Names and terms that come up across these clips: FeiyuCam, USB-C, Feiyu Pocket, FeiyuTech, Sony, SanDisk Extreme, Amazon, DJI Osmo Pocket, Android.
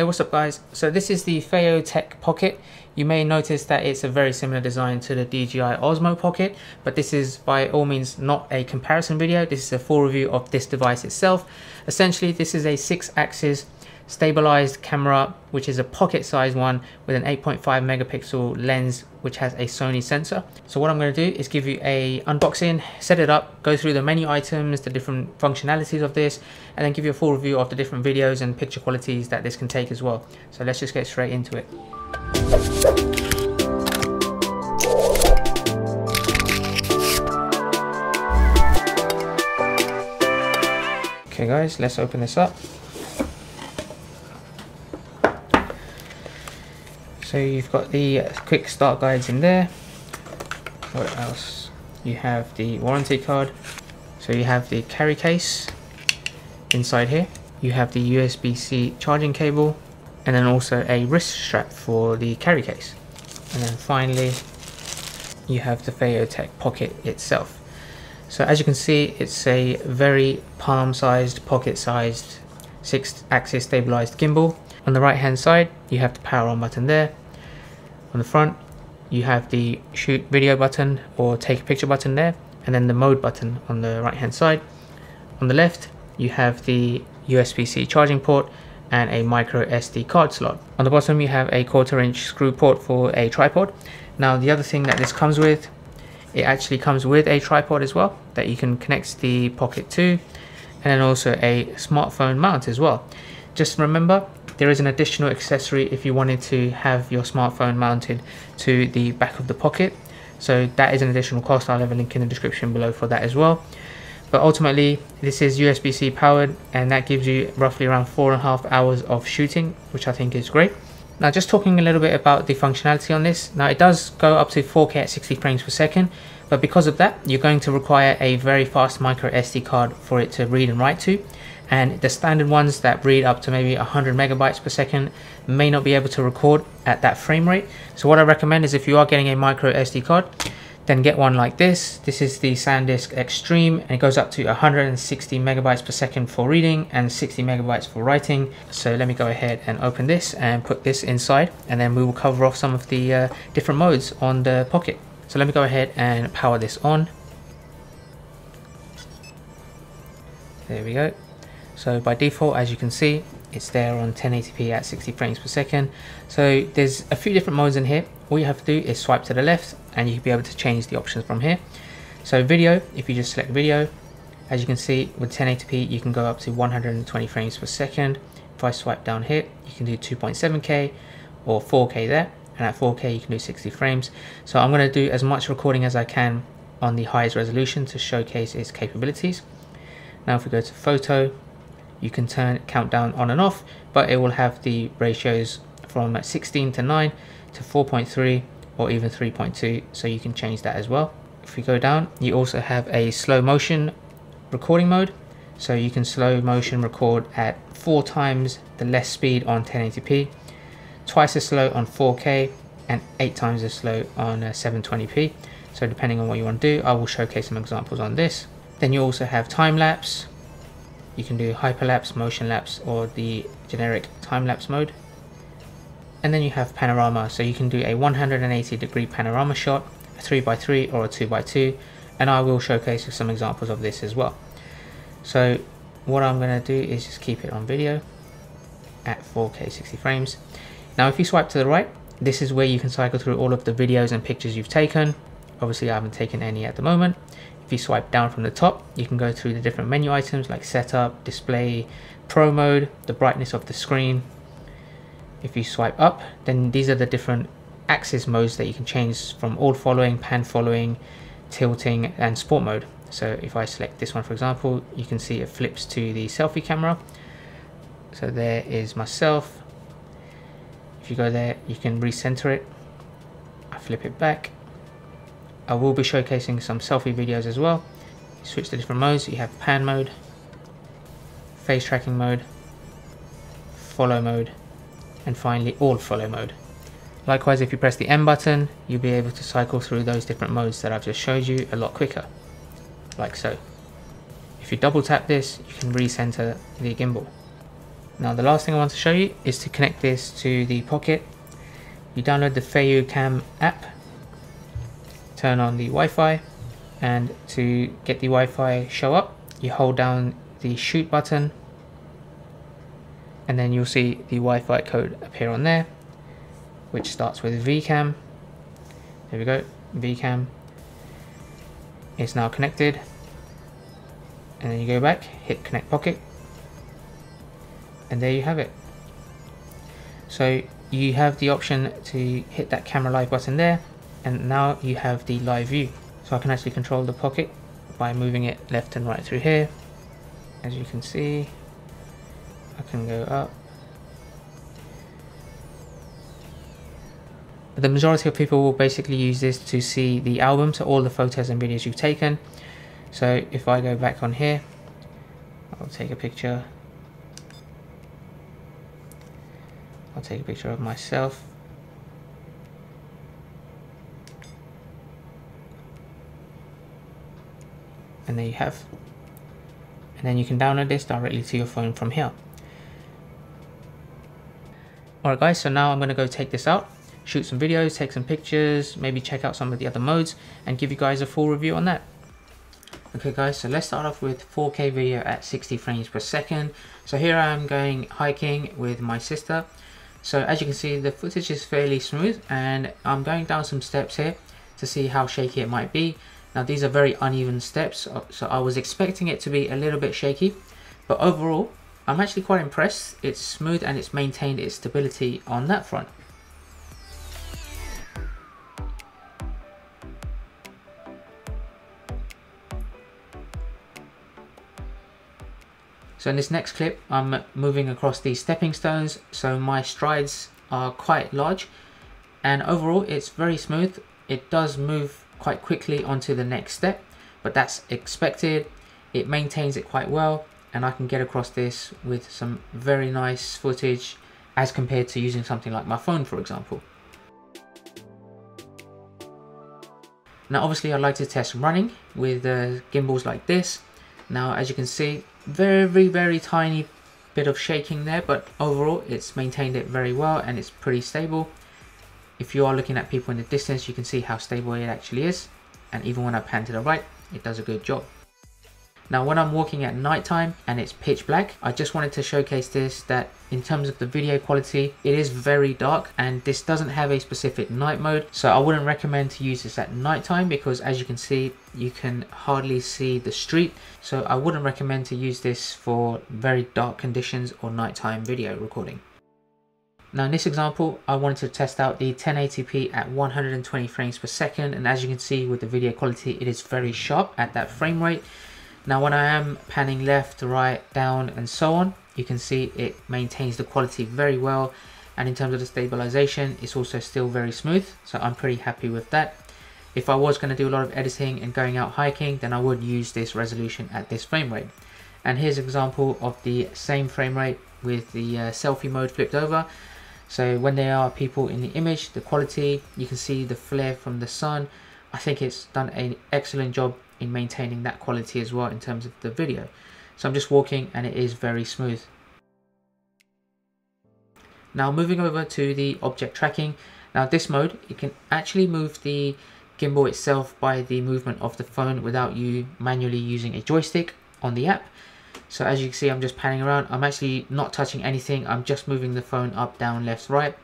Hey, what's up guys? So this is the FeiyuTech Pocket. You may notice that it's a very similar design to the DJI Osmo Pocket, but this is by all means not a comparison video. This is a full review of this device itself. Essentially, this is a 6-axis stabilized camera, which is a pocket size one with an 8.5 megapixel lens, which has a Sony sensor. So what I'm going to do is give you a unboxing, set it up, go through the menu items, the different functionalities of this, and then give you a full review of the different videos and picture qualities that this can take as well. So let's just get straight into it. Okay guys, let's open this up. So you've got the quick start guides in there. What else? You have the warranty card. So you have the carry case inside here. You have the USB-C charging cable, and then also a wrist strap for the carry case. And then finally, you have the FeiyuTech Pocket itself. So as you can see, it's a very palm-sized, pocket-sized, 6-axis stabilized gimbal. On the right-hand side, you have the power on button there. On the front, you have the shoot video button or take a picture button there, and then the mode button on the right hand side. On the left, you have the USB-C charging port and a micro SD card slot. On the bottom, you have a 1/4-inch screw port for a tripod. Now, the other thing that this comes with, it actually comes with a tripod as well that you can connect the Pocket to, and then also a smartphone mount as well. Just remember, there is an additional accessory if you wanted to have your smartphone mounted to the back of the Pocket. So that is an additional cost. I'll have a link in the description below for that as well. But ultimately, this is USB-C powered, and that gives you roughly around 4.5 hours of shooting, which I think is great. Now, just talking a little bit about the functionality on this. Now, it does go up to 4K at 60 frames per second, but because of that, you're going to require a very fast micro SD card for it to read and write to. And the standard ones that read up to maybe 100 megabytes per second may not be able to record at that frame rate. So what I recommend is if you are getting a micro SD card, then get one like this. This is the SanDisk Extreme, and it goes up to 160 megabytes per second for reading and 60 megabytes for writing. So let me go ahead and open this and put this inside, and then we will cover off some of the different modes on the Pocket. So let me go ahead and power this on. There we go. So by default, as you can see, it's there on 1080p at 60 frames per second. So there's a few different modes in here. All you have to do is swipe to the left and you'll be able to change the options from here. So video, if you just select video, as you can see with 1080p, you can go up to 120 frames per second. If I swipe down here, you can do 2.7K or 4K there. And at 4K, you can do 60 frames. So I'm gonna do as much recording as I can on the highest resolution to showcase its capabilities. Now, if we go to photo, you can turn countdown on and off, but it will have the ratios from 16 to 9 to 4.3 or even 3.2, so you can change that as well. If we go down, you also have a slow motion recording mode, so you can slow motion record at 4 times the less speed on 1080p, twice as slow on 4K, and 8 times as slow on 720p. So depending on what you want to do, I will showcase some examples on this. Then you also have time lapse. You can do hyperlapse, motion lapse, or the generic time-lapse mode. And then you have panorama, so you can do a 180-degree panorama shot, a 3x3 or a 2x2, and I will showcase some examples of this as well. So what I'm going to do is just keep it on video at 4K 60 frames. Now if you swipe to the right, this is where you can cycle through all of the videos and pictures you've taken. Obviously I haven't taken any at the moment. If you swipe down from the top, you can go through the different menu items like setup, display, pro mode, the brightness of the screen. If you swipe up, then these are the different axis modes that you can change from all following, pan following, tilting, and sport mode. So if I select this one, for example, you can see it flips to the selfie camera. So there is myself. If you go there, you can recenter it. I flip it back. I will be showcasing some selfie videos as well. Switch to different modes. You have pan mode, face tracking mode, follow mode, and finally all follow mode. Likewise, if you press the M button, you'll be able to cycle through those different modes that I've just showed you a lot quicker, like so. If you double tap this, you can recenter the gimbal. Now the last thing I want to show you is to connect this to the Pocket. You download the FeiyuCam app, turn on the Wi-Fi, and to get the Wi-Fi show up, you hold down the shoot button and then you'll see the Wi-Fi code appear on there, which starts with VCAM. There we go, VCAM is now connected. And then you go back, hit Connect Pocket, and there you have it. So you have the option to hit that camera live button there, and now you have the live view. So I can actually control the Pocket by moving it left and right through here. As you can see, I can go up. The majority of people will basically use this to see the album, so all the photos and videos you've taken. So if I go back on here, I'll take a picture. I'll take a picture of myself. And there you have. And then you can download this directly to your phone from here. Alright guys, so now I'm going to go take this out, shoot some videos, take some pictures, maybe check out some of the other modes, and give you guys a full review on that. Okay guys, so let's start off with 4K video at 60 frames per second. So here I am going hiking with my sister. So as you can see, the footage is fairly smooth, and I'm going down some steps here to see how shaky it might be. Now these are very uneven steps, so I was expecting it to be a little bit shaky, but overall I'm actually quite impressed. It's smooth and it's maintained its stability on that front. So in this next clip, I'm moving across these stepping stones, so my strides are quite large, and overall it's very smooth. It does move quite quickly onto the next step, but that's expected. It maintains it quite well, and I can get across this with some very nice footage as compared to using something like my phone, for example. Now obviously I'd like to test running with gimbals like this. Now as you can see, very tiny bit of shaking there, but overall it's maintained it very well and it's pretty stable. If you are looking at people in the distance, you can see how stable it actually is, and even when I pan to the right, it does a good job. Now when I'm walking at night time and it's pitch black, I just wanted to showcase this, that in terms of the video quality, it is very dark, and this doesn't have a specific night mode, so I wouldn't recommend to use this at night time, because as you can see, you can hardly see the street. So I wouldn't recommend to use this for very dark conditions or nighttime video recording. Now in this example, I wanted to test out the 1080p at 120 frames per second, and as you can see with the video quality, it is very sharp at that frame rate. Now when I am panning left, right, down and so on, you can see it maintains the quality very well, and in terms of the stabilization, it's also still very smooth, so I'm pretty happy with that. If I was going to do a lot of editing and going out hiking, then I would use this resolution at this frame rate. And here's an example of the same frame rate with the selfie mode flipped over. So when there are people in the image, the quality, you can see the flare from the sun. I think it's done an excellent job in maintaining that quality as well in terms of the video. So I'm just walking and it is very smooth. Now moving over to the object tracking. Now this mode, it can actually move the gimbal itself by the movement of the phone without you manually using a joystick on the app. So as you can see, I'm just panning around. I'm actually not touching anything. I'm just moving the phone up, down, left, right.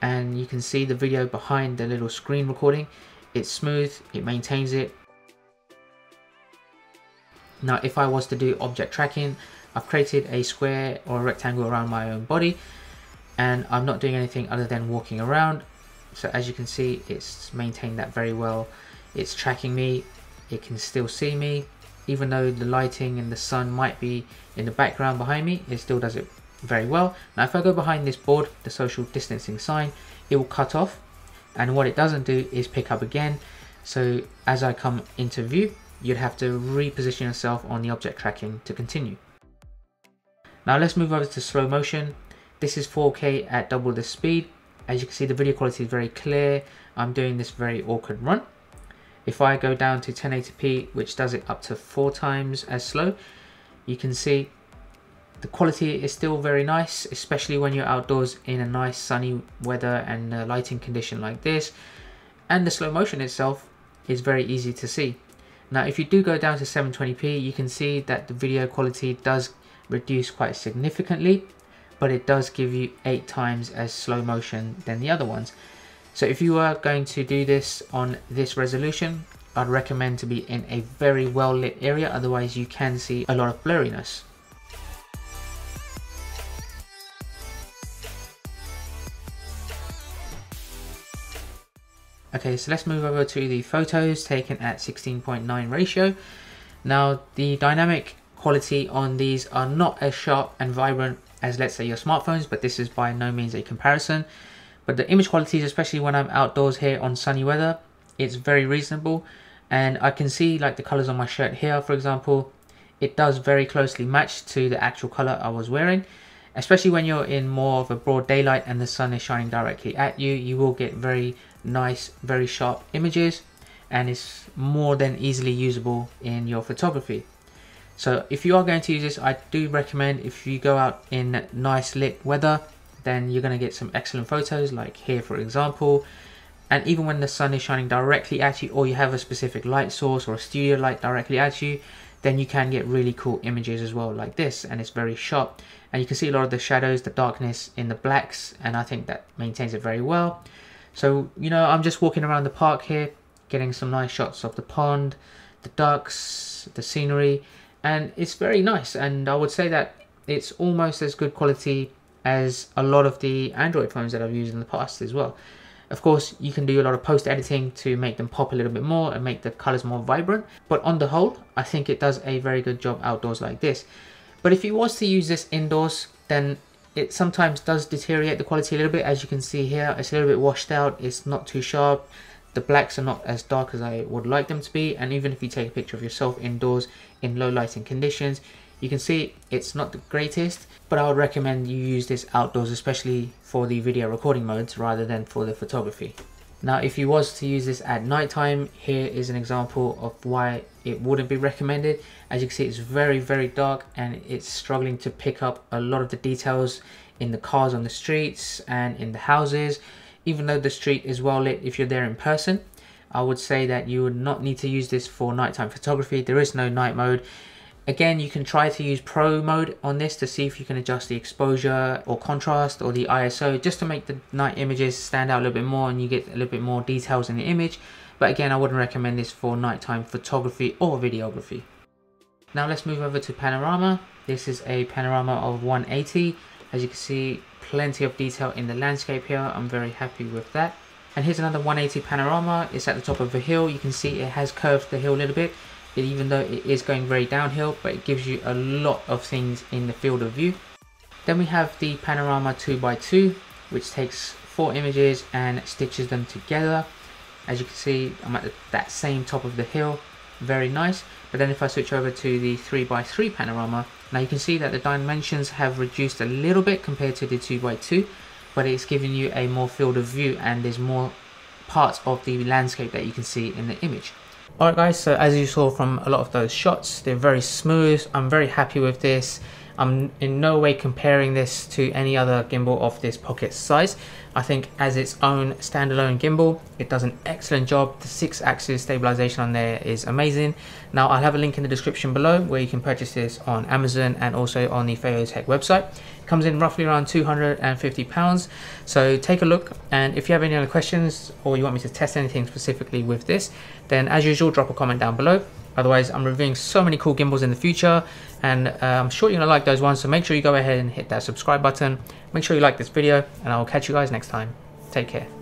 And you can see the video behind the little screen recording. It's smooth, it maintains it. Now if I was to do object tracking, I've created a square or a rectangle around my own body, and I'm not doing anything other than walking around. So as you can see, it's maintained that very well. It's tracking me, it can still see me, even though the lighting and the sun might be in the background behind me, it still does it very well. Now if I go behind this board, the social distancing sign, it will cut off, and what it doesn't do is pick up again. So as I come into view, you'd have to reposition yourself on the object tracking to continue. Now let's move over to slow motion. This is 4K at double the speed. As you can see, the video quality is very clear. I'm doing this very awkward run. If I go down to 1080p, which does it up to 4 times as slow, you can see The quality is still very nice, especially when you're outdoors in a nice sunny weather and a lighting condition like this. And the slow motion itself is very easy to see. Now, if you do go down to 720p, you can see that the video quality does reduce quite significantly, but it does give you 8 times as slow motion than the other ones. So if you are going to do this on this resolution, I'd recommend to be in a very well lit area, otherwise you can see a lot of blurriness. Okay, so let's move over to the photos taken at 16:9 ratio. Now, the dynamic quality on these are not as sharp and vibrant as, let's say, your smartphones, but this is by no means a comparison. But the image qualities, especially when I'm outdoors here on sunny weather, it's very reasonable. And I can see, like, the colors on my shirt here, for example, it does very closely match to the actual color I was wearing. Especially when you're in more of a broad daylight and the sun is shining directly at you, you will get very nice, very sharp images, and it's more than easily usable in your photography. So if you are going to use this, I do recommend if you go out in nice lit weather, then you're going to get some excellent photos, like here for example. And even when the sun is shining directly at you, or you have a specific light source or a studio light directly at you, then you can get really cool images as well, like this, and it's very sharp. And you can see a lot of the shadows, the darkness in the blacks, and I think that maintains it very well. So, you know, I'm just walking around the park here, getting some nice shots of the pond, the ducks, the scenery, and it's very nice. And I would say that it's almost as good quality as a lot of the Android phones that I've used in the past as well. Of course, you can do a lot of post editing to make them pop a little bit more and make the colors more vibrant. But on the whole, I think it does a very good job outdoors like this. But if you was to use this indoors, then it sometimes does deteriorate the quality a little bit. As you can see here, it's a little bit washed out. It's not too sharp. The blacks are not as dark as I would like them to be. And even if you take a picture of yourself indoors in low lighting conditions, you can see it's not the greatest, but I would recommend you use this outdoors, especially for the video recording modes rather than for the photography. Now, if you was to use this at nighttime, here is an example of why it wouldn't be recommended. As you can see, it's very, very dark, and it's struggling to pick up a lot of the details in the cars on the streets and in the houses. Even though the street is well lit, if you're there in person, I would say that you would not need to use this for nighttime photography. There is no night mode. Again, you can try to use pro mode on this to see if you can adjust the exposure or contrast or the ISO just to make the night images stand out a little bit more and you get a little bit more details in the image. But again, I wouldn't recommend this for nighttime photography or videography. Now let's move over to panorama. This is a panorama of 180. As you can see, plenty of detail in the landscape here. I'm very happy with that. And here's another 180 panorama. It's at the top of a hill. You can see it has curved the hill a little bit, even though it is going very downhill, but it gives you a lot of things in the field of view. Then we have the panorama 2x2, which takes 4 images and stitches them together. As you can see, I'm at that same top of the hill, very nice. But then if I switch over to the 3x3 panorama, now you can see that the dimensions have reduced a little bit compared to the 2x2, but it's giving you a more field of view and there's more parts of the landscape that you can see in the image. Alright guys, so as you saw from a lot of those shots, they're very smooth. I'm very happy with this. I'm in no way comparing this to any other gimbal of this pocket size. I think as its own standalone gimbal, it does an excellent job. The 6-axis stabilization on there is amazing. Now, I'll have a link in the description below where you can purchase this on Amazon and also on the FeiyuTech website. It comes in roughly around £250. So take a look, and if you have any other questions or you want me to test anything specifically with this, then as usual, drop a comment down below. Otherwise, I'm reviewing so many cool gimbals in the future, and I'm sure you're going to like those ones, so make sure you go ahead and hit that subscribe button. Make sure you like this video, and I'll catch you guys next time. Take care.